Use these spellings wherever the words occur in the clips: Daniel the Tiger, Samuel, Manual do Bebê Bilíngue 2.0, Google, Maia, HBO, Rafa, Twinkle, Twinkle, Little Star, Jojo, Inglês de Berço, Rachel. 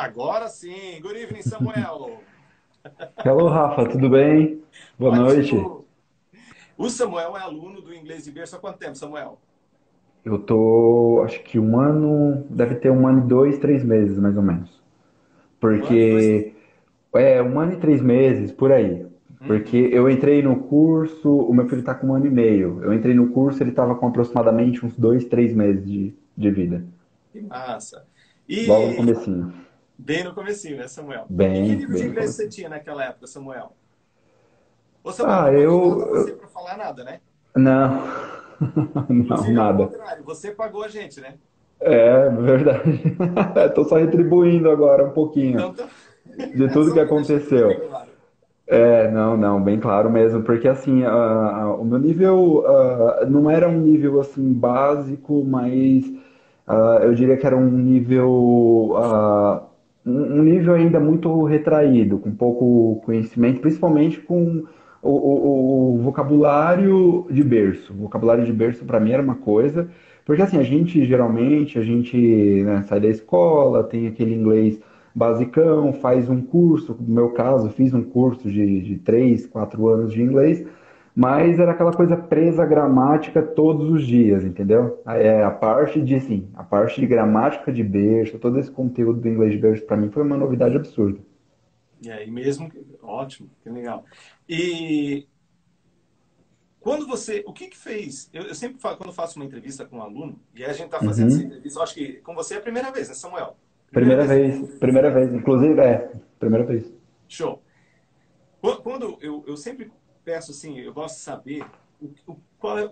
Agora sim. Good evening, Samuel. Hello, Rafa. Tudo bem? Boa noite. O Samuel é aluno do Inglês de Berço há quanto tempo, Samuel? Eu tô, acho que um ano, deve ter um ano e dois, 3 meses, mais ou menos. Porque, um ano e 3 meses, por aí. Porque eu entrei no curso, o meu filho tá com 1 ano e meio. Eu entrei no curso, ele tava com aproximadamente uns 2, 3 meses de vida. Que massa. E... logo no comecinho. Bem no comecinho, né, Samuel? Bem, e que livro de inglês você tinha naquela época, Samuel? Ô, Samuel, não sei pra falar nada, né? Não, não, nada. Contrário, você pagou a gente, né? É, verdade. Tô só retribuindo agora um pouquinho de tudo que aconteceu. É, não, bem claro mesmo, porque assim, o meu nível não era um nível assim básico, mas eu diria que era um nível ainda muito retraído, com pouco conhecimento, principalmente com o vocabulário de berço. O vocabulário de berço para mim era uma coisa, porque assim, a gente geralmente, né, sai da escola, tem aquele inglês basicão, faz um curso, no meu caso, fiz um curso de 3, 4 anos de inglês, mas era aquela coisa presa à gramática todos os dias, entendeu? A parte de gramática de berço, todo esse conteúdo do inglês de berço, para mim foi uma novidade absurda. E aí mesmo, ótimo, que legal. E quando você, o que que fez? Eu sempre falo, quando faço uma entrevista com um aluno, e aí a gente tá fazendo essa entrevista, eu acho que com você é a primeira vez, né, Samuel? Primeira vez, inclusive, primeira vez. Show. Quando eu sempre peço assim, eu gosto de saber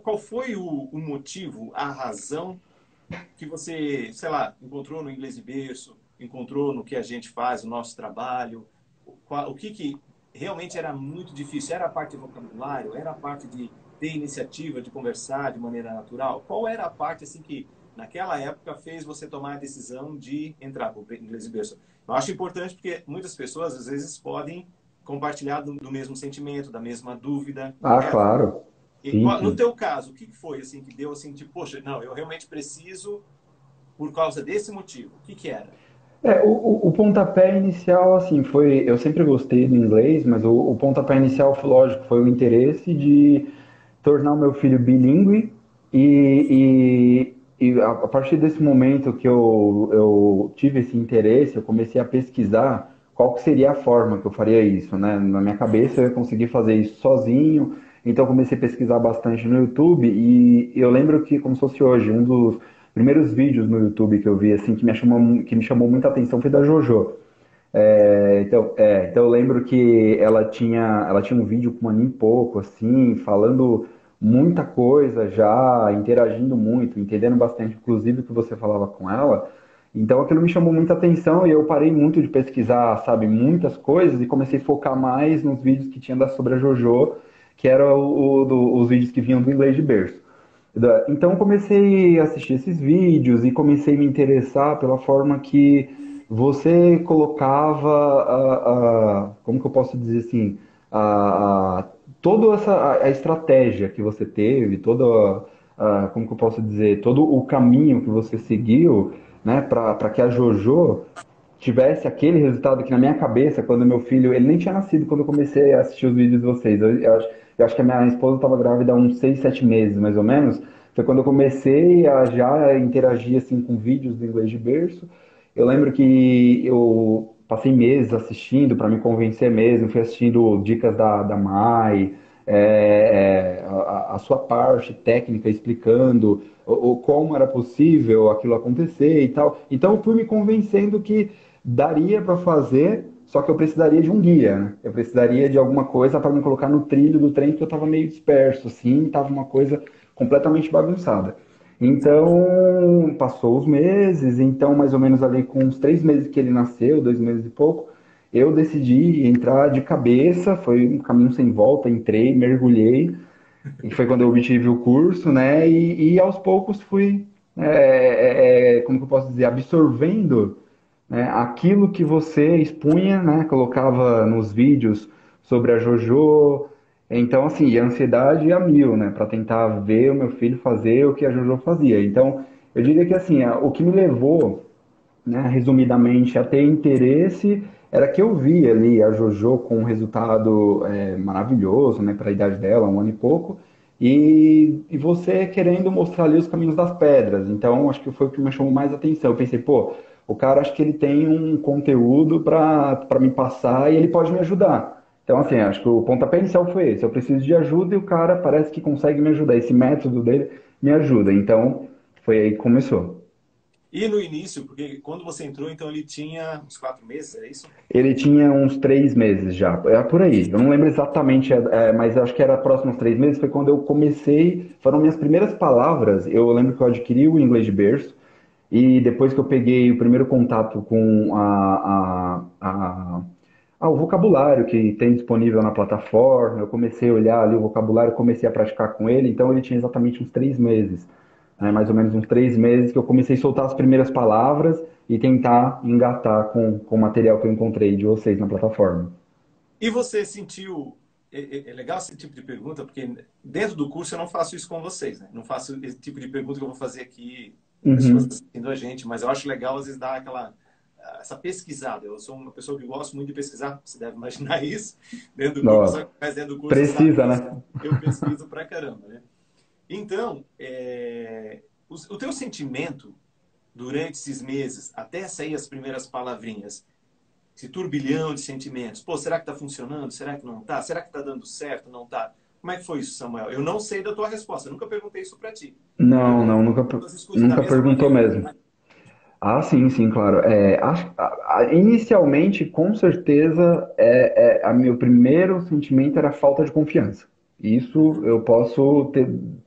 qual foi o motivo, a razão que você, sei lá, encontrou no Inglês de Berço, encontrou no que a gente faz, o nosso trabalho, o que realmente era muito difícil, era a parte de vocabulário, era a parte de ter iniciativa, de conversar de maneira natural, qual era a parte assim que naquela época fez você tomar a decisão de entrar para o Inglês de Berço? Eu acho importante porque muitas pessoas, às vezes, podem compartilhar do mesmo sentimento, da mesma dúvida. Ah, claro. E, sim. No teu caso, o que foi assim, que deu assim, tipo, poxa, não, eu realmente preciso por causa desse motivo? O que que era? O pontapé inicial, assim, foi... eu sempre gostei do inglês, mas o pontapé inicial, lógico, foi o interesse de tornar o meu filho bilíngue e a partir desse momento que eu tive esse interesse, eu comecei a pesquisar qual que seria a forma que eu faria isso, né? Na minha cabeça eu ia conseguir fazer isso sozinho, então eu comecei a pesquisar bastante no YouTube e eu lembro que, como se fosse hoje, um dos primeiros vídeos no YouTube que eu vi, assim, que me chamou muita atenção foi da Jojo. Então eu lembro que ela tinha um vídeo com um ano e pouco, assim, falando muita coisa já, interagindo muito, entendendo bastante, inclusive, o que você falava com ela. Então aquilo me chamou muita atenção e eu parei muito de pesquisar, sabe, muitas coisas e comecei a focar mais nos vídeos que tinha sobre a Jojo, que eram os vídeos que vinham do Inglês de Berço. Então comecei a assistir esses vídeos e comecei a me interessar pela forma que você colocava, como que eu posso dizer assim, toda a estratégia que você teve, como que eu posso dizer, todo o caminho que você seguiu, né, para que a Jojo tivesse aquele resultado que na minha cabeça, quando meu filho, ele nem tinha nascido quando eu comecei a assistir os vídeos de vocês, eu acho que a minha esposa estava grávida há uns 6, 7 meses, mais ou menos, foi quando eu comecei a já interagir assim, com vídeos do Inglês de Berço. Eu lembro que eu passei meses assistindo para me convencer mesmo, fui assistindo dicas da Maia, a sua parte técnica explicando como era possível aquilo acontecer e tal. Então eu fui me convencendo que daria para fazer, só que eu precisaria de um guia, né? Eu precisaria de alguma coisa para me colocar no trilho do trem, porque eu estava meio disperso, assim, estava uma coisa completamente bagunçada. Então, passou os meses, então mais ou menos ali com uns 3 meses que ele nasceu, 2 meses e pouco, eu decidi entrar de cabeça, foi um caminho sem volta, entrei, mergulhei, e foi quando eu obtive o curso, né, e aos poucos fui, como que eu posso dizer, absorvendo, né, aquilo que você expunha, né, colocava nos vídeos sobre a Jojo. Então, assim, a ansiedade a mil, né? Para tentar ver o meu filho fazer o que a Jojo fazia. Então, eu diria que, assim, o que me levou né, resumidamente, a ter interesse, era que eu vi ali a Jojo com um resultado maravilhoso, né, para a idade dela, um ano e pouco, e você querendo mostrar ali os caminhos das pedras. Então, acho que foi o que me chamou mais atenção. Eu pensei, pô, o cara acho que ele tem um conteúdo para me passar e ele pode me ajudar. Então, assim, acho que o pontapé inicial foi esse. Eu preciso de ajuda e o cara parece que consegue me ajudar. Esse método dele me ajuda. Então, foi aí que começou. E no início, porque quando você entrou, então ele tinha uns 4 meses, é isso? Ele tinha uns 3 meses já, é por aí. Eu não lembro exatamente, mas acho que era próximo aos 3 meses, foi quando eu comecei, foram minhas primeiras palavras. Eu lembro que eu adquiri o Inglês de Berço, e depois que eu peguei o primeiro contato com o vocabulário que tem disponível na plataforma, eu comecei a olhar ali o vocabulário, comecei a praticar com ele, então ele tinha exatamente uns 3 meses. Mais ou menos uns 3 meses que eu comecei a soltar as primeiras palavras e tentar engatar com o material que eu encontrei de vocês na plataforma. E você sentiu... É legal esse tipo de pergunta, porque dentro do curso eu não faço isso com vocês, né? Não faço esse tipo de pergunta que eu vou fazer aqui, pessoas assistindo a gente, mas eu acho legal às vezes dar essa pesquisada. Eu sou uma pessoa que gosto muito de pesquisar, você deve imaginar isso, dentro do curso, mas dentro do curso... Precisa, né? Eu pesquiso pra caramba, né? Então, o teu sentimento durante esses meses, até sair as primeiras palavrinhas, esse turbilhão de sentimentos, pô, será que tá funcionando? Será que não tá? Será que tá dando certo? Não tá? Como é que foi isso, Samuel? Eu não sei da tua resposta, eu nunca perguntei isso pra ti. Não, nunca perguntou mesmo. Ah, sim, claro. Inicialmente, com certeza, meu primeiro sentimento era a falta de confiança. Isso eu posso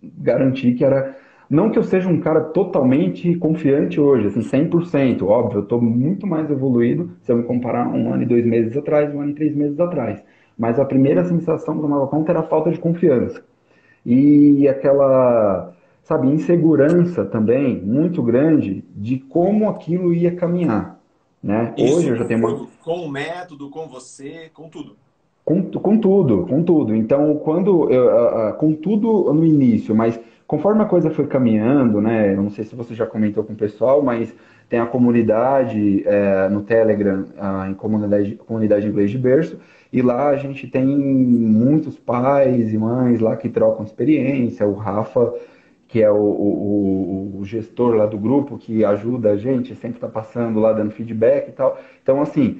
garantir que era... Não que eu seja um cara totalmente confiante hoje, assim, 100%. Óbvio, eu estou muito mais evoluído se eu me comparar 1 ano e 2 meses atrás, 1 ano e 3 meses atrás. Mas a primeira sensação que eu tomava conta era a falta de confiança. E aquela, sabe, insegurança também, muito grande, de como aquilo ia caminhar, né? Isso, hoje eu já tenho uma... com o método, com você, com tudo. Com tudo. Então, com tudo no início, mas conforme a coisa foi caminhando, né? Eu não sei se você já comentou com o pessoal, mas tem a comunidade no Telegram, em comunidade Inglês de Berço, e lá a gente tem muitos pais e mães lá que trocam experiência. O Rafa, que é o gestor lá do grupo, que ajuda a gente, sempre tá passando lá, dando feedback e tal. Então, assim...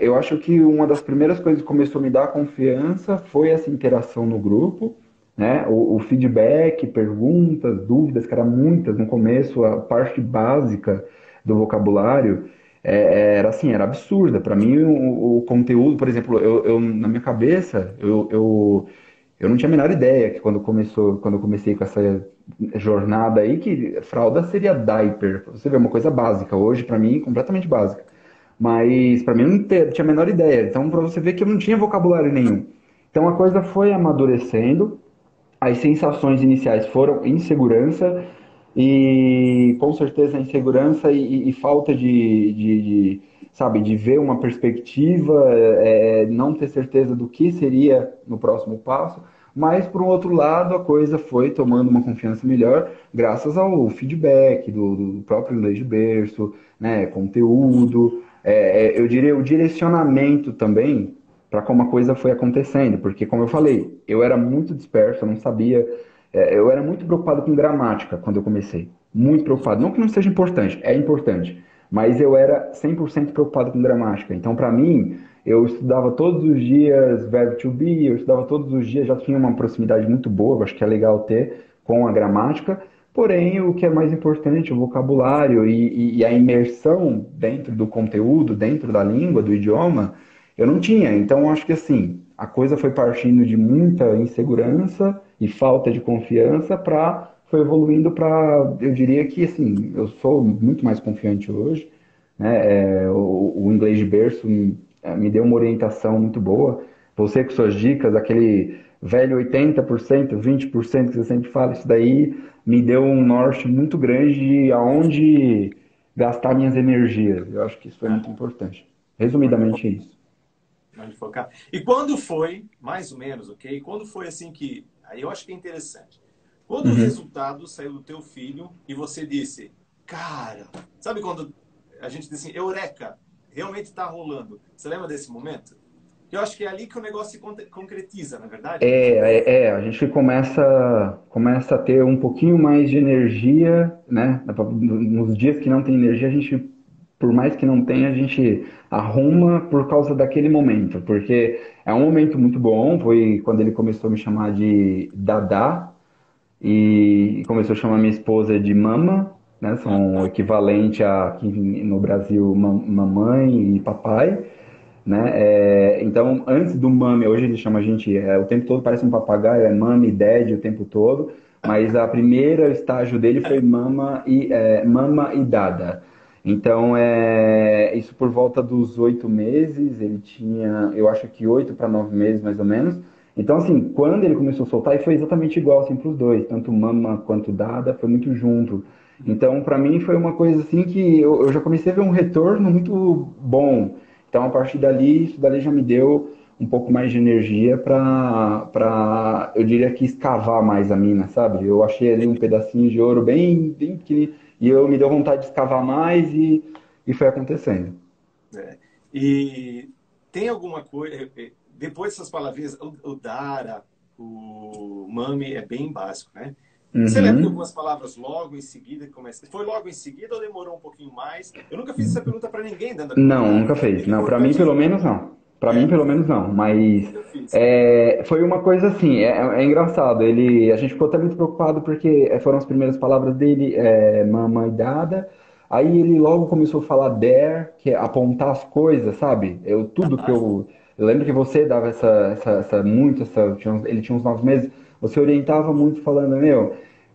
eu acho que uma das primeiras coisas que começou a me dar confiança foi essa interação no grupo, né? O feedback, perguntas, dúvidas, que eram muitas no começo, a parte básica do vocabulário era absurda. Para mim, o conteúdo, por exemplo, na minha cabeça, eu não tinha a menor ideia que quando eu comecei com essa jornada aí, que fralda seria diaper. Você vê, uma coisa básica hoje, para mim, completamente básica. Mas para mim eu não tinha a menor ideia. Então, para você ver que eu não tinha vocabulário nenhum. Então, a coisa foi amadurecendo. As sensações iniciais foram insegurança. E, com certeza, insegurança e falta de ver uma perspectiva. Não ter certeza do que seria no próximo passo. Mas, por um outro lado, a coisa foi tomando uma confiança melhor graças ao feedback do próprio Inglês de Berço, né, conteúdo... eu diria o direcionamento também para como a coisa foi acontecendo, porque, como eu falei, eu era muito disperso, eu não sabia, eu era muito preocupado com gramática quando eu comecei, muito preocupado, não que não seja importante, é importante, mas eu era 100% preocupado com gramática. Então, para mim, eu estudava todos os dias verbo to be, eu estudava todos os dias, já tinha uma proximidade muito boa, eu acho que é legal ter com a gramática. Porém, o que é mais importante, o vocabulário e a imersão dentro do conteúdo, dentro da língua, do idioma, eu não tinha. Então, acho que assim, a coisa foi partindo de muita insegurança e falta de confiança foi evoluindo para, eu diria que assim, eu sou muito mais confiante hoje, né? O Inglês de Berço me deu uma orientação muito boa. Você com suas dicas, aquele velho 80%, 20% que você sempre fala, isso daí me deu um norte muito grande de aonde gastar minhas energias. Eu acho que isso foi muito importante. Resumidamente é isso. Vamos focar. E quando foi, mais ou menos, ok? Quando foi assim que... Aí eu acho que é interessante. Quando o resultado saiu do teu filho e você disse, cara... Sabe quando a gente diz assim, eureka, realmente está rolando. Você lembra desse momento? Eu acho que é ali que o negócio se concretiza, na verdade. A gente começa a ter um pouquinho mais de energia, né? Nos dias que não tem energia, a gente, por mais que não tenha, a gente arruma por causa daquele momento. Porque é um momento muito bom, foi quando ele começou a me chamar de Dadá e começou a chamar minha esposa de Mama, né? São o equivalente a, aqui no Brasil, mamãe e papai. Né? Então, antes do mami, hoje ele chama a gente, o tempo todo parece um papagaio, é mami, dad o tempo todo, mas a primeira estágio dele foi mama e dada. Então, isso por volta dos 8 meses, ele tinha, eu acho que 8 para 9 meses mais ou menos. Então, assim, quando ele começou a soltar, e foi exatamente igual assim para os dois, tanto mama quanto dada, foi muito junto. Então, para mim, foi uma coisa assim que eu já comecei a ver um retorno muito bom. Então, a partir dali, isso dali já me deu um pouco mais de energia para, eu diria que escavar mais a mina, sabe? Eu achei ali um pedacinho de ouro bem pequenininho e eu me deu vontade de escavar mais e foi acontecendo. E tem alguma coisa... Depois dessas palavrinhas, o Dara, o Mami é bem básico, né? Você lembra de algumas palavras logo em seguida que começa? Foi logo em seguida ou demorou um pouquinho mais? Eu nunca fiz essa pergunta para ninguém. Não, nunca fez. Não, para mim pelo menos não. Para mim pelo menos não. Mas foi uma coisa assim. É engraçado. A gente ficou até muito preocupado porque foram as primeiras palavras dele, mamãe dada. Aí ele logo começou a falar there, que é apontar as coisas, sabe? Eu lembro que você dava ele tinha uns 9 meses. Você orientava muito falando,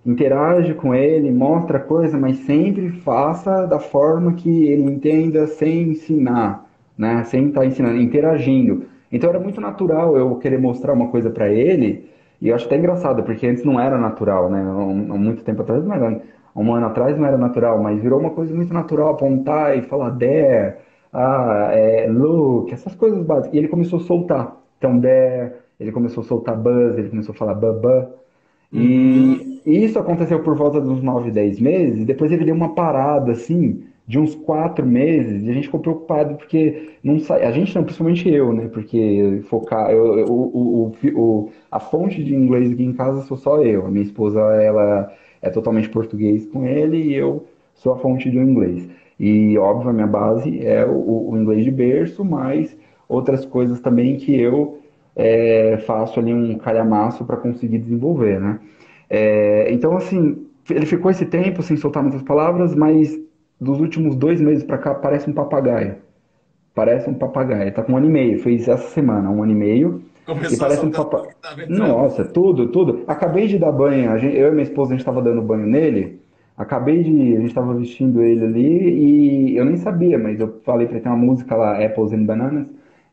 interage com ele, mostra coisa, mas sempre faça da forma que ele entenda sem ensinar, né? Sem estar ensinando, interagindo. Então era muito natural eu querer mostrar uma coisa para ele, e eu acho até engraçado, porque antes não era natural, né? Há muito tempo atrás, não era, há um ano atrás não era natural, mas virou uma coisa muito natural, apontar e falar there, look, essas coisas básicas. E ele começou a soltar, então there... Ele começou a soltar buzz, ele começou a falar babá. E isso aconteceu por volta dos 9, 10 meses. E depois ele deu uma parada, assim, de uns 4 meses. E a gente ficou preocupado, porque não sai... A gente não, principalmente eu, né? Porque focar... a fonte de inglês aqui em casa sou só eu. A minha esposa, ela é totalmente português com ele. E eu sou a fonte do inglês. E, óbvio, a minha base é o inglês de berço, mas outras coisas também que eu... faço ali um calhamaço para conseguir desenvolver, né? Então, assim, ele ficou esse tempo sem soltar muitas palavras, mas dos últimos 2 meses para cá parece um papagaio. Tá com 1 ano e meio, fez essa semana, 1 ano e meio. Começou e parece um papagaio. Nossa, tudo. Acabei de dar banho, eu e minha esposa, a gente estava dando banho nele. A gente estava vestindo ele ali e eu nem sabia, mas eu falei para ele, tem uma música lá, Apples and Bananas.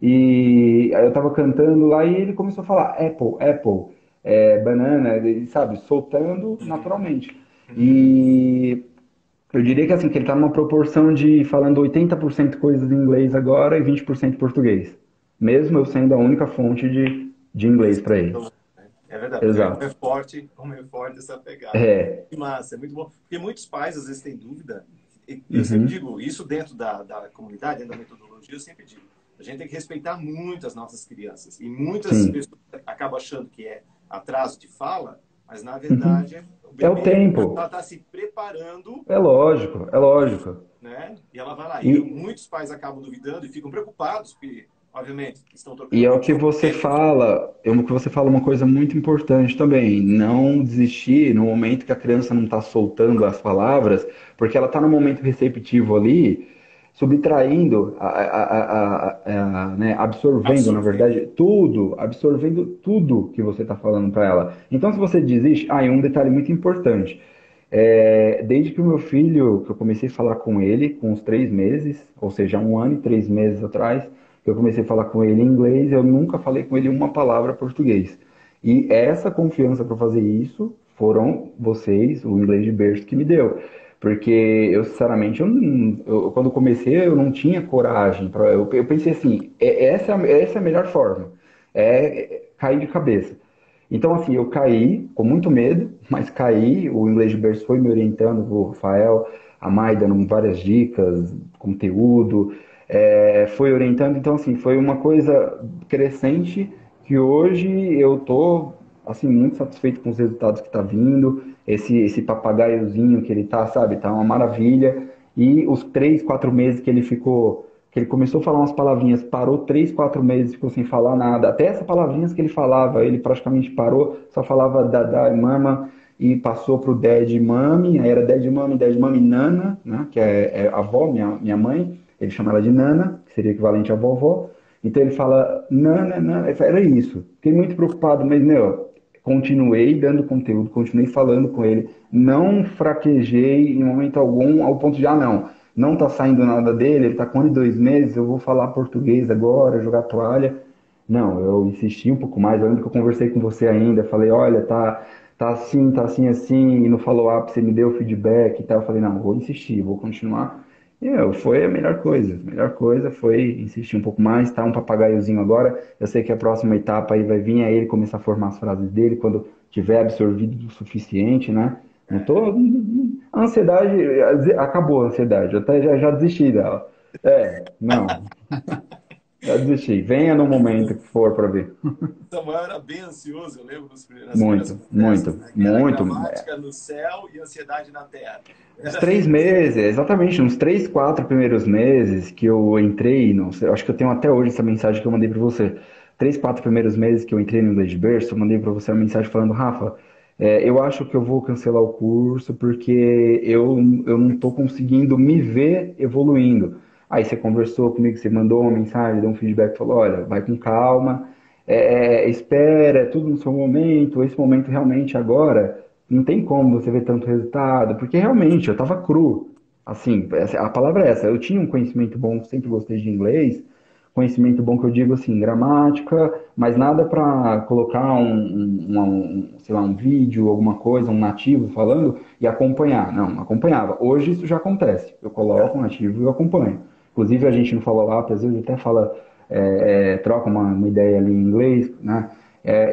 E eu tava cantando lá e ele começou a falar Apple, banana, sabe? Soltando naturalmente. E eu diria que assim, que ele tá numa proporção de falando 80% coisas em inglês agora e 20% português. Mesmo eu sendo a única fonte de inglês para ele. É verdade. Exato. É forte essa pegada. Que massa, é muito bom. Porque muitos pais às vezes têm dúvida. Eu sempre digo, isso dentro da comunidade, dentro da metodologia, eu sempre digo. A gente tem que respeitar muito as nossas crianças. E muitas pessoas acabam achando que é atraso de fala, mas na verdade... É o tempo. Ela está se preparando... É lógico. Né? E ela vai lá. E muitos pais acabam duvidando e ficam preocupados, porque, obviamente, estão trocando... E é o que você fala, uma coisa muito importante também. Não desistir no momento que a criança não está soltando as palavras, porque ela está no momento receptivo ali... subtraindo, né, absorvendo, na verdade, absorvendo tudo que você está falando para ela. Então, se você desiste... Ah, e um detalhe muito importante. Desde que o meu filho, que eu comecei a falar com ele, com uns 3 meses, ou seja, 1 ano e 3 meses atrás, que eu comecei a falar com ele em inglês, eu nunca falei com ele uma palavra português. E essa confiança para fazer isso foram vocês, o Inglês de Berço, que me deu. Porque eu, sinceramente, quando comecei, eu não tinha coragem. Eu pensei assim, essa é a melhor forma. É cair de cabeça. Então, assim, eu caí com muito medo, mas caí. O Inglês de Berço foi me orientando, o Rafael, a Maia dando várias dicas, conteúdo, foi orientando. Então, assim, foi uma coisa crescente que hoje eu tô, assim, muito satisfeito com os resultados que tá vindo. Esse papagaiozinho que ele tá, sabe, tá uma maravilha. E os 3, 4 meses que ele ficou, que ele começou a falar umas palavrinhas, parou 3, 4 meses, ficou sem falar nada. Até essas palavrinhas que ele falava, ele praticamente parou, só falava dadá e mama, e passou pro dad e mami, aí era dad e mami nana, né, que é a avó, minha mãe, ele chama ela de nana, que seria equivalente à vovó. Então ele fala nana, nana, era isso. Fiquei muito preocupado, mas, meu, continuei dando conteúdo, continuei falando com ele, não fraquejei em momento algum ao ponto de, não tá saindo nada dele, ele tá com 1 e 2 meses, eu vou falar português agora, jogar toalha. Não, eu insisti um pouco mais, eu lembro que eu conversei com você ainda, falei, olha, tá assim, e no follow-up você me deu feedback e tal, eu falei, não, vou insistir, vou continuar. E foi a melhor coisa foi insistir um pouco mais, tá um papagaiozinho agora, eu sei que a próxima etapa aí vai vir é ele começar a formar as frases dele, quando tiver absorvido o suficiente, né? A ansiedade, acabou a ansiedade, eu até já desisti dela. Já desisti. Venha no momento que for para ver. Samuel era bem ansioso, eu lembro dos primeiros. Muito. Gramática no céu e ansiedade na terra. Uns 3 meses, exatamente, uns 3, 4 primeiros meses que eu entrei, não sei, acho que eu tenho até hoje essa mensagem que eu mandei para você. 3, 4 primeiros meses que eu entrei no Inglês de Berço, eu mandei para você uma mensagem falando, Rafa, eu acho que eu vou cancelar o curso porque eu não estou conseguindo me ver evoluindo. Aí você conversou comigo, você mandou uma mensagem, deu um feedback, falou, olha, vai com calma, espera, é tudo no seu momento, esse momento realmente agora, não tem como você ver tanto resultado, porque realmente eu estava cru, assim, a palavra é essa, eu tinha um conhecimento bom, sempre gostei de inglês, conhecimento bom que eu digo assim, gramática, mas nada para colocar sei lá, um vídeo, alguma coisa, um nativo falando e acompanhar. Não, acompanhava. Hoje isso já acontece. Eu coloco um nativo e eu acompanho. Inclusive a gente não fala lá, às vezes até fala, troca uma ideia ali em inglês, né?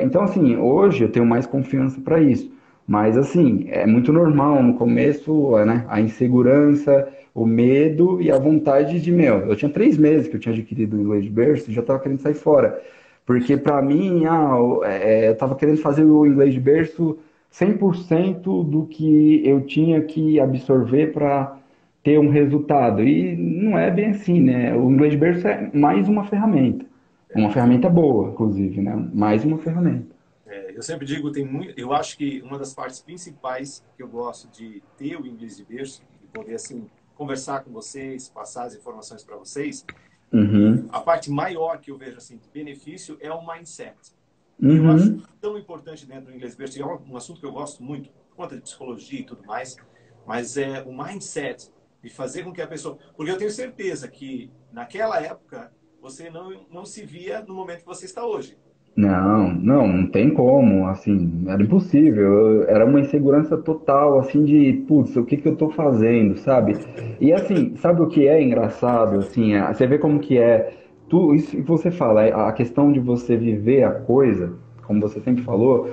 Então assim, hoje eu tenho mais confiança para isso. Mas assim, é muito normal no começo, né? A insegurança, o medo e a vontade de, eu tinha 3 meses que eu tinha adquirido o Inglês de Berço e já estava querendo sair fora. Porque para mim, eu estava querendo fazer o Inglês de Berço 100% do que eu tinha que absorver para ter um resultado. E não é bem assim, né? O Inglês de Berço é mais uma ferramenta. Uma ferramenta boa, inclusive, né? Mais uma ferramenta. Eu sempre digo, eu acho que uma das partes principais que eu gosto de ter o Inglês de Berço, de poder, assim, conversar com vocês, passar as informações para vocês. Uhum. A parte maior que eu vejo assim de benefício é o mindset. Uhum. Eu acho tão importante dentro do Inglês de Berço, é um assunto que eu gosto muito, por conta de psicologia e tudo mais, mas é o mindset de fazer com que a pessoa... Porque eu tenho certeza que naquela época você não se via no momento que você está hoje. Não tem como, assim, era impossível, era uma insegurança total, assim, de, putz, o que eu tô fazendo, sabe? E assim, sabe o que é engraçado, assim, você vê como que é, isso que você fala, a questão de você viver a coisa, como você sempre falou,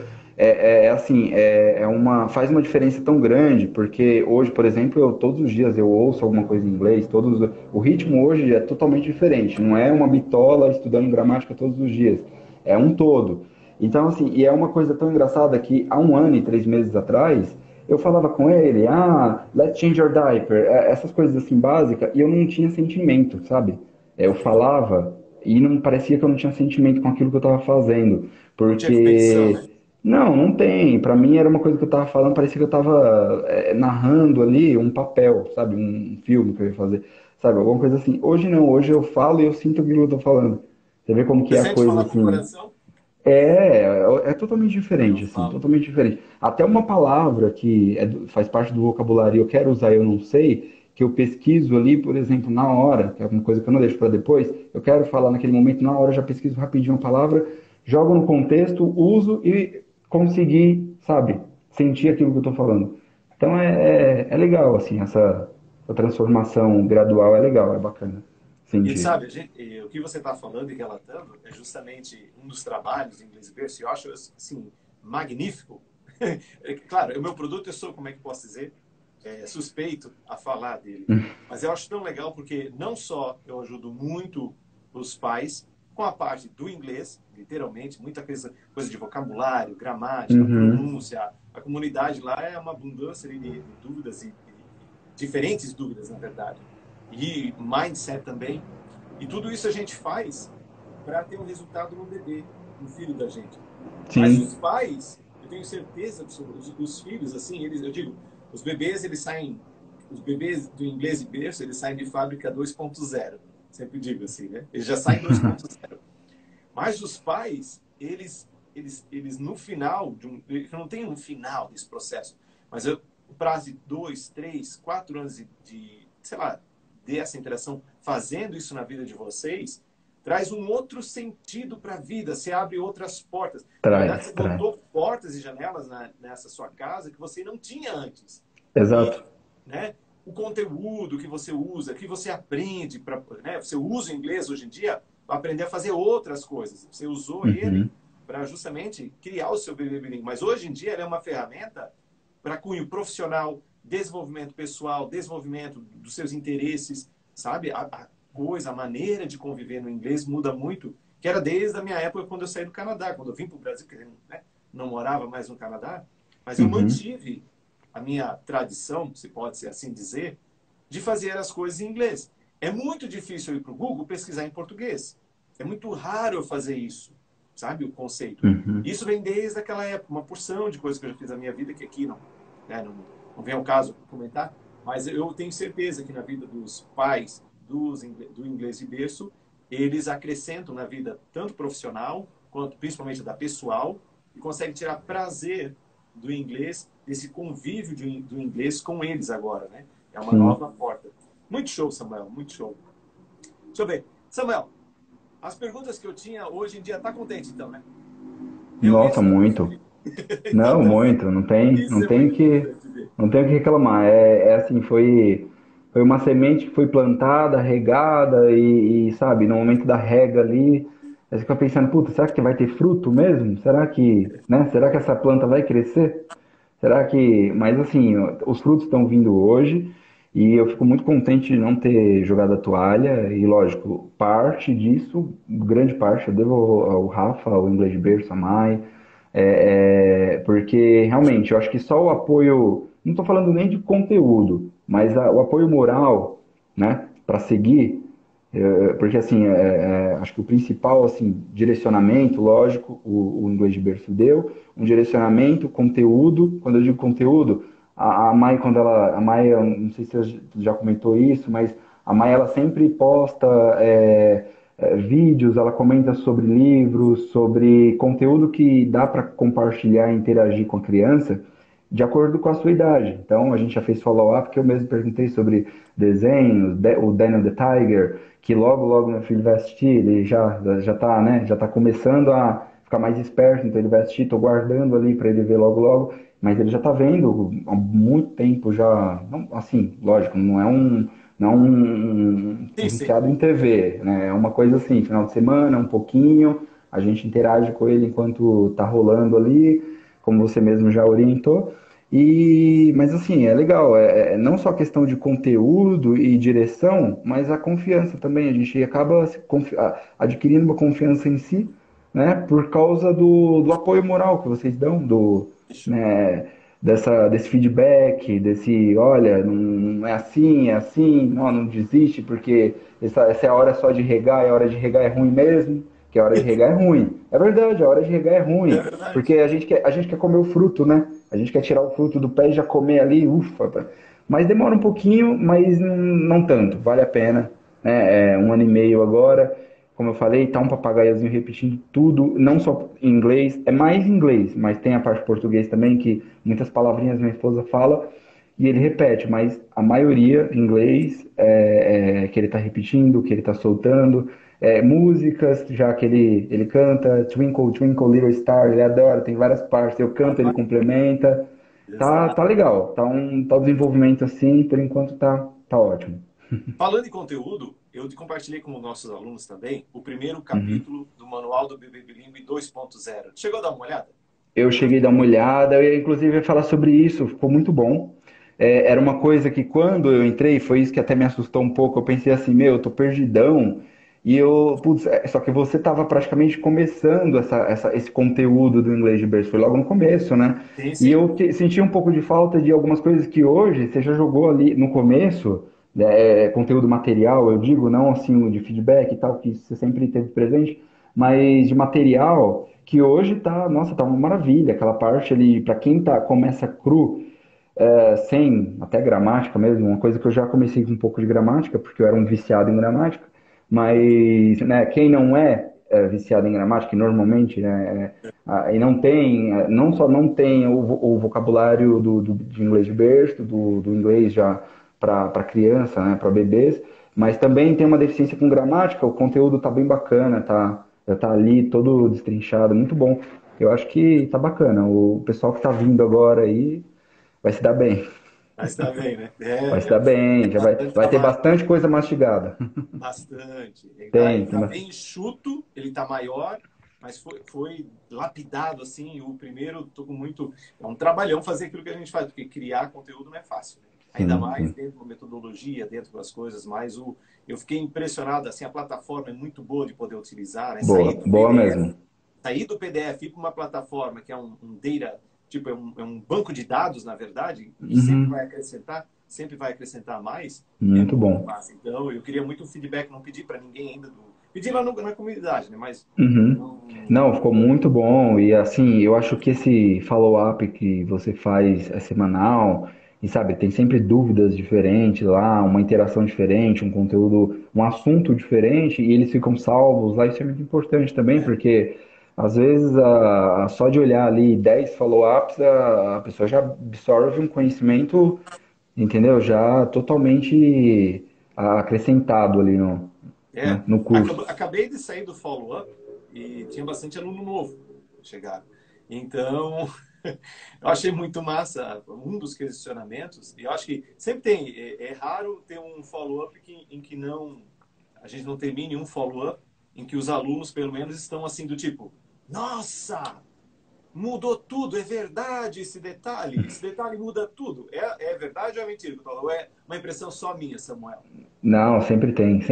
faz uma diferença tão grande, porque hoje, por exemplo, todos os dias eu ouço alguma coisa em inglês, o ritmo hoje é totalmente diferente, não é uma bitola estudando gramática todos os dias. É um todo. Então, assim, e é uma coisa tão engraçada que há 1 ano e 3 meses atrás, eu falava com ele, let's change your diaper, essas coisas assim básicas, e eu não tinha sentimento, sabe? Eu falava e não parecia que eu não tinha sentimento com aquilo que eu estava fazendo, porque... Não tem. Pra mim era uma coisa que eu tava falando, parecia que eu tava narrando ali um papel, sabe? Um filme que eu ia fazer, sabe? Alguma coisa assim. Hoje não, hoje eu falo e eu sinto aquilo que eu tô falando. Você vê como que é a coisa assim. É totalmente diferente, assim, totalmente diferente. Até uma palavra que faz parte do vocabulário, eu quero usar, eu não sei, que eu pesquiso ali, por exemplo, na hora, que é uma coisa que eu não deixo para depois, eu quero falar naquele momento, na hora, já pesquiso rapidinho a palavra, jogo no contexto, uso e consegui, sabe, sentir aquilo que eu estou falando. Então é legal, assim, essa transformação gradual é legal, é bacana. Entendi. E sabe, o que você está falando e relatando é justamente um dos trabalhos do Inglês de Berço, eu acho, assim, magnífico. Claro, o meu produto, eu sou, como é que posso dizer? suspeito a falar dele. Mas eu acho tão legal porque não só eu ajudo muito os pais com a parte do inglês, literalmente, muita coisa de vocabulário, gramática, pronúncia. A comunidade lá é uma abundância de dúvidas, e diferentes dúvidas, na verdade. E mindset também. E tudo isso a gente faz para ter um resultado no bebê, no filho da gente. Sim. Mas os pais, eu tenho certeza absoluta, os filhos, assim, eles, eu digo, os bebês, eles saem, os bebês do inglês de berço, eles saem de fábrica 2.0. Sempre digo assim, né? Eles já saem 2.0. Mas os pais, eles no final, eu não tenho um final desse processo, mas eu, prazo de 2, 3, 4 anos de, sei lá, dessa interação, fazendo isso na vida de vocês, traz um outro sentido para a vida, você abre outras portas. Você botou portas e janelas nessa sua casa que você não tinha antes. Exato. E, né, o conteúdo que você usa, que você aprende, você usa o inglês hoje em dia para aprender a fazer outras coisas. Você usou ele para justamente criar o seu bebê bilíngue. Mas hoje em dia ele é uma ferramenta para cunho profissional, desenvolvimento pessoal, desenvolvimento dos seus interesses, sabe? A maneira de conviver no inglês muda muito, que era desde a minha época quando eu saí do Canadá, quando eu vim para o Brasil, que não morava mais no Canadá, mas eu mantive a minha tradição, se pode assim dizer, de fazer as coisas em inglês. É muito difícil eu ir para o Google pesquisar em português. É muito raro eu fazer isso, sabe? O conceito. Isso vem desde aquela época, uma porção de coisas que eu já fiz na minha vida, que aqui não vem ao caso comentar, mas eu tenho certeza que na vida dos pais do inglês de berço, eles acrescentam na vida tanto profissional, quanto principalmente da pessoal, e conseguem tirar prazer do inglês, desse convívio do inglês com eles agora, né? É uma nova porta. Muito show, Samuel, muito show. Deixa eu ver. Samuel, as perguntas que eu tinha hoje em dia, tá contente então, né? Nossa, muito. Não, muito. Não tem o que reclamar. É assim, foi uma semente que foi plantada, regada e sabe, no momento da rega ali, você fica pensando, puta, será que vai ter fruto mesmo? Será que, né? Será que essa planta vai crescer? Será que... Mas assim, os frutos estão vindo hoje e eu fico muito contente de não ter jogado a toalha e, lógico, parte disso, grande parte, eu devo ao Rafa, ao Inglês de Berço, a Maia, porque realmente eu acho que só o apoio, não estou falando nem de conteúdo, mas o apoio moral, né, para seguir, porque assim, acho que o principal assim, direcionamento, lógico, o Inglês de Berço deu, um direcionamento, conteúdo, quando eu digo conteúdo, a Maia, não sei se você já comentou isso, mas a Maia ela sempre posta vídeos, ela comenta sobre livros, sobre conteúdo que dá para compartilhar e interagir com a criança, de acordo com a sua idade. Então, a gente já fez follow-up, que eu mesmo perguntei sobre desenhos, o Daniel the Tiger, que logo meu filho vai assistir, ele já tá começando a ficar mais esperto, então ele vai assistir, tô guardando ali para ele ver logo, mas ele já tá vendo há muito tempo já, não, assim, lógico, não é um viciado em TV, né? É uma coisa assim, final de semana, um pouquinho, a gente interage com ele enquanto tá rolando ali, como você mesmo já orientou. Mas assim, é legal, não só questão de conteúdo e direção, mas a confiança também. A gente acaba adquirindo uma confiança em si, né, por causa do apoio moral que vocês dão, desse feedback, olha, não é assim, não desiste, porque essa hora só de regar, é ruim mesmo. Que a hora de regar é ruim. É verdade, a hora de regar é ruim. É porque a gente quer comer o fruto, né? A gente quer tirar o fruto do pé e já comer ali, ufa. Mas demora um pouquinho, mas não tanto. Vale a pena. Né? 1 ano e meio agora, como eu falei, tá um papagaiozinho repetindo tudo, não só em inglês, é mais inglês, mas tem a parte português também, que muitas palavrinhas minha esposa fala, e ele repete, mas a maioria inglês que ele tá repetindo, que ele tá soltando... músicas, já que ele canta, Twinkle, Twinkle, Little Star, ele adora, tem várias partes, eu canto, ele complementa, tá legal, tá um desenvolvimento assim, por enquanto tá ótimo. Falando em conteúdo, eu compartilhei com nossos alunos também o primeiro capítulo do Manual do Bebê Bilíngue 2.0, chegou a dar uma olhada? Eu cheguei a dar uma olhada, eu inclusive ia falar sobre isso, ficou muito bom. era uma coisa que quando eu entrei, foi isso que até me assustou um pouco, eu pensei assim, meu, eu tô perdidão, e eu, putz, só que você tava praticamente começando esse conteúdo do Inglês de Berço, foi logo no começo, né? Sim, sim. E eu senti um pouco de falta de algumas coisas que hoje você já jogou ali no começo, conteúdo material, eu digo, não assim de feedback e tal, que você sempre teve presente, mas de material que hoje tá, nossa, tá uma maravilha, aquela parte ali, para quem começa cru, sem até gramática mesmo, uma coisa que eu já comecei com um pouco de gramática, porque eu era um viciado em gramática, mas né, quem não é viciado em gramática, normalmente, né, e não tem, não só não tem o vocabulário de inglês de berço, do inglês já para criança, né, para bebês, mas também tem uma deficiência com gramática, o conteúdo tá bem bacana, já tá ali todo destrinchado, muito bom. Eu acho que tá bacana. O pessoal que tá vindo agora aí vai se dar bem. Vai se dar bem, né? Vai se dar bem. Já vai ter bastante coisa mastigada. Bastante. Ele tá bem enxuto, ele tá maior, mas foi lapidado, assim. O primeiro, tô com muito... É um trabalhão fazer aquilo que a gente faz, porque criar conteúdo não é fácil, né? Ainda mais dentro da metodologia, dentro das coisas, mas eu fiquei impressionado, assim, a plataforma é muito boa de poder utilizar, né? Boa mesmo. Sair do PDF e ir para uma plataforma que é um data, tipo, é um banco de dados, na verdade, que sempre vai acrescentar mais. Muito bom. Fácil. Então, eu queria muito um feedback, não pedi para ninguém ainda, pedi lá na comunidade, né? Mas... Não, ficou muito bom, e assim, eu acho que esse follow-up que você faz é semanal... E sabe, tem sempre dúvidas diferentes lá, uma interação diferente, um conteúdo, um assunto diferente, e eles ficam salvos lá, isso é muito importante também, porque às vezes só de olhar ali 10 follow-ups, a pessoa já absorve um conhecimento, entendeu? Já totalmente acrescentado ali no curso. Acabei de sair do follow-up e tinha bastante aluno novo chegado. Então... Eu achei muito massa um dos questionamentos, e eu acho que sempre tem, é raro ter um follow-up em que a gente não termine um follow-up, em que os alunos, pelo menos, estão assim do tipo, nossa, mudou tudo, é verdade esse detalhe muda tudo. É verdade ou é mentira? Ou é uma impressão só minha, Samuel? Não, sempre tem um...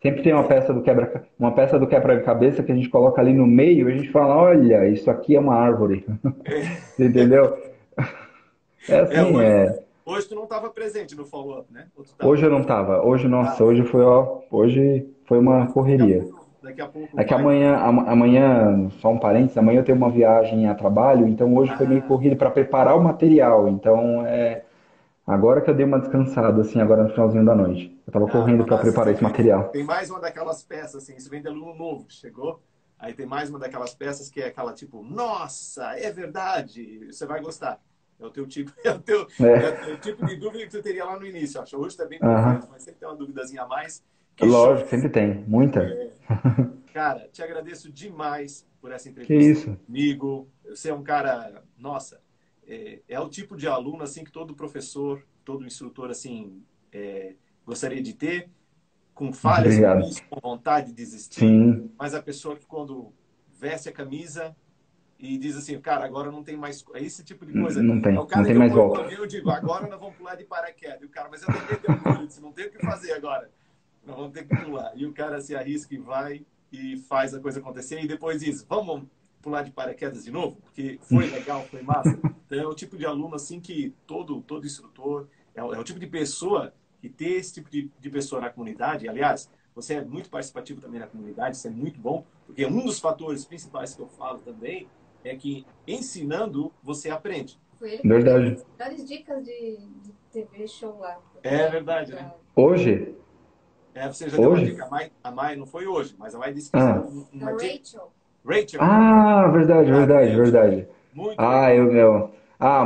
Sempre tem uma peça do quebra-cabeça que a gente coloca ali no meio e a gente fala, olha, isso aqui é uma árvore. Entendeu? É assim, Hoje tu não estava presente no follow-up, né? Hoje eu não estava. Hoje foi uma correria. Daqui a pouco. É que amanhã, só um parênteses, amanhã eu tenho uma viagem a trabalho, então hoje foi meio corrido para preparar o material. Então, agora que eu dei uma descansada, assim, agora no finalzinho da noite. Eu tava correndo para preparar esse material. Tem mais uma daquelas peças, assim, isso vem de aluno novo que chegou. Aí tem mais uma daquelas peças que é aquela tipo, nossa, é verdade, você vai gostar. É o teu tipo de dúvida que tu teria lá no início, acho. Hoje tá bem complicado, mas sempre tem uma duvidazinha a mais. Lógico, sempre tem, muita. Cara, te agradeço demais por essa entrevista comigo. Você é um cara, nossa... É o tipo de aluno assim que todo professor, todo instrutor assim gostaria de ter, com falhas, com vontade de desistir. Sim. Mas a pessoa que quando veste a camisa e diz assim, cara, agora não tem mais, é esse tipo de coisa. Não tem mais volta. Eu digo, agora nós vamos pular de paraquedas. E o cara, mas eu não tenho o que fazer agora. Nós vamos ter que pular. E o cara se arrisca e vai e faz a coisa acontecer e depois diz, vamos pular de paraquedas de novo, porque foi legal, foi massa. Então, é o tipo de aluno, assim, que todo instrutor, é o tipo de pessoa que ter esse tipo de pessoa na comunidade. Aliás, você é muito participativo também na comunidade, isso é muito bom, porque um dos fatores principais que eu falo também é que ensinando, você aprende. Foi ele que deu várias dicas de TV show lá. É verdade, né? Hoje? Você já deu uma dica. A Maia não foi hoje, mas a Maia disse que uma dica. Rachel. Ah, verdade. Muito legal.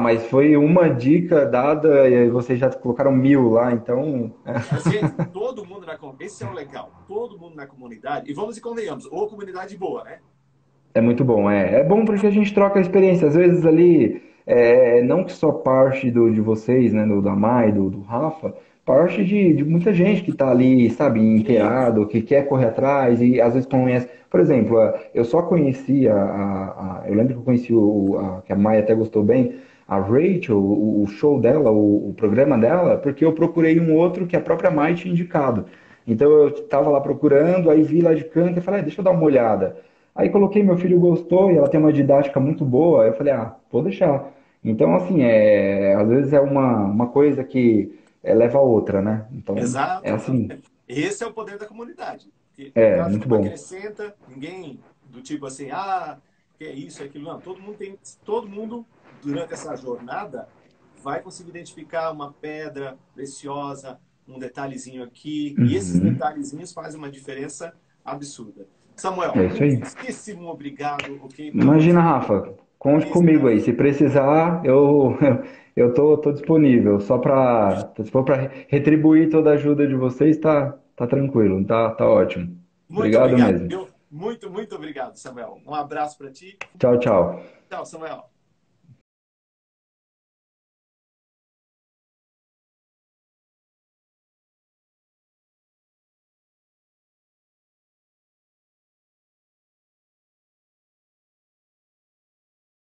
Mas foi uma dica dada e vocês já colocaram 1000 lá, então... Gente, todo mundo na comunidade, esse é o legal, todo mundo na comunidade, e vamos e convenhamos, ou comunidade boa, né? É muito bom, é bom porque a gente troca a experiência, às vezes ali, não que só parte de vocês, né, da Mai, do Rafa, parte de muita gente que está ali, sabe, inteirado, que quer correr atrás e às vezes conhece. Por exemplo, eu só conheci eu lembro que eu conheci que a Maia até gostou bem, a Rachel, o show dela, o programa dela, porque eu procurei um outro que a própria Maia tinha indicado. Então eu estava lá procurando, aí vi lá de canto e falei, ah, deixa eu dar uma olhada. Aí coloquei, meu filho gostou e ela tem uma didática muito boa, eu falei, ah, vou deixar. Então, assim, às vezes é uma coisa que leva a outra, né? Então, exato. É assim. Esse é o poder da comunidade. É, muito bom. Acrescenta, ninguém do tipo assim, ah, que é isso, é aquilo. Não, todo mundo, durante essa jornada, vai conseguir identificar uma pedra preciosa, um detalhezinho aqui. Uhum. E esses detalhezinhos fazem uma diferença absurda. Samuel, é isso aí. Muitíssimo obrigado. Okay, imagina, Rafa. Conte comigo aí, se precisar, eu tô disponível, só para retribuir toda a ajuda de vocês, tá tranquilo, tá ótimo. Muito obrigado mesmo. Muito obrigado, Samuel. Um abraço para ti. Tchau, tchau. Tchau, Samuel.